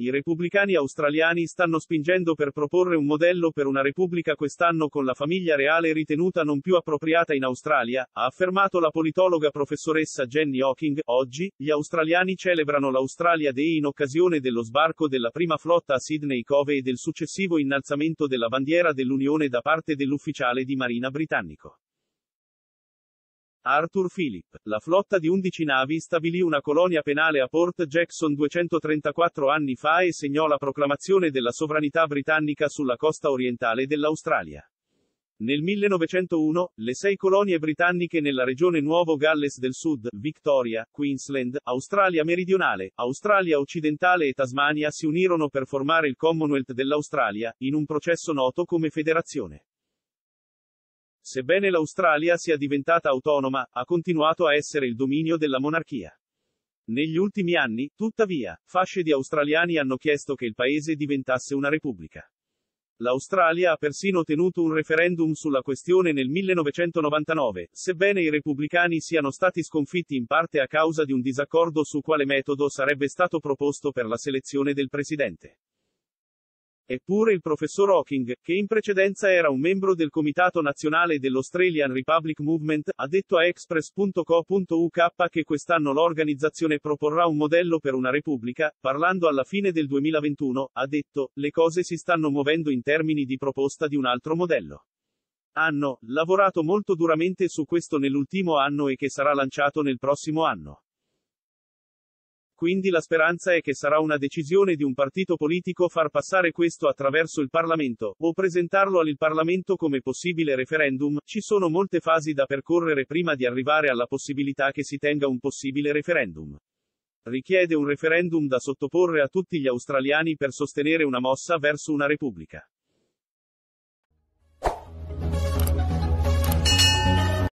I repubblicani australiani stanno spingendo per proporre un modello per una repubblica quest'anno con la famiglia reale ritenuta non più appropriata in Australia, ha affermato la politologa professoressa Jenny Hawking. Oggi, gli australiani celebrano l'Australia Day in occasione dello sbarco della prima flotta a Sydney Cove e del successivo innalzamento della bandiera dell'Unione da parte dell'ufficiale di Marina britannico Arthur Philip. La flotta di 11 navi stabilì una colonia penale a Port Jackson 234 anni fa e segnò la proclamazione della sovranità britannica sulla costa orientale dell'Australia. Nel 1901, le 6 colonie britanniche nella regione Nuovo Galles del Sud, Victoria, Queensland, Australia meridionale, Australia occidentale e Tasmania si unirono per formare il Commonwealth dell'Australia, in un processo noto come federazione. Sebbene l'Australia sia diventata autonoma, ha continuato a essere il dominio della monarchia. Negli ultimi anni, tuttavia, fasce di australiani hanno chiesto che il paese diventasse una repubblica. L'Australia ha persino tenuto un referendum sulla questione nel 1999, sebbene i repubblicani siano stati sconfitti in parte a causa di un disaccordo su quale metodo sarebbe stato proposto per la selezione del presidente. Eppure il professor Hawking, che in precedenza era un membro del Comitato Nazionale dell'Australian Republic Movement, ha detto a express.co.uk che quest'anno l'organizzazione proporrà un modello per una repubblica. Parlando alla fine del 2021, ha detto, le cose si stanno muovendo in termini di proposta di un altro modello. Hanno lavorato molto duramente su questo nell'ultimo anno e che sarà lanciato nel prossimo anno. Quindi la speranza è che sarà una decisione di un partito politico far passare questo attraverso il Parlamento, o presentarlo al Parlamento come possibile referendum. Ci sono molte fasi da percorrere prima di arrivare alla possibilità che si tenga un possibile referendum. Richiede un referendum da sottoporre a tutti gli australiani per sostenere una mossa verso una repubblica.